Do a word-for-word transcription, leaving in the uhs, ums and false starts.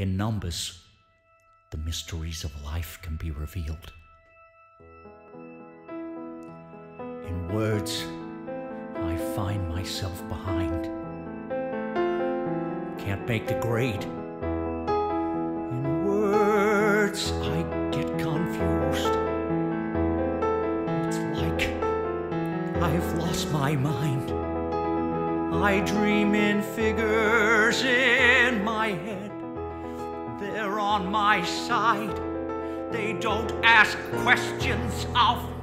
in numbers, the mysteries of life can be revealed. In words, I find myself behind. Can't make the grade. In words, I get confused. It's like I've lost my mind. I dream in figures in my head. They're on my side. They don't ask questions of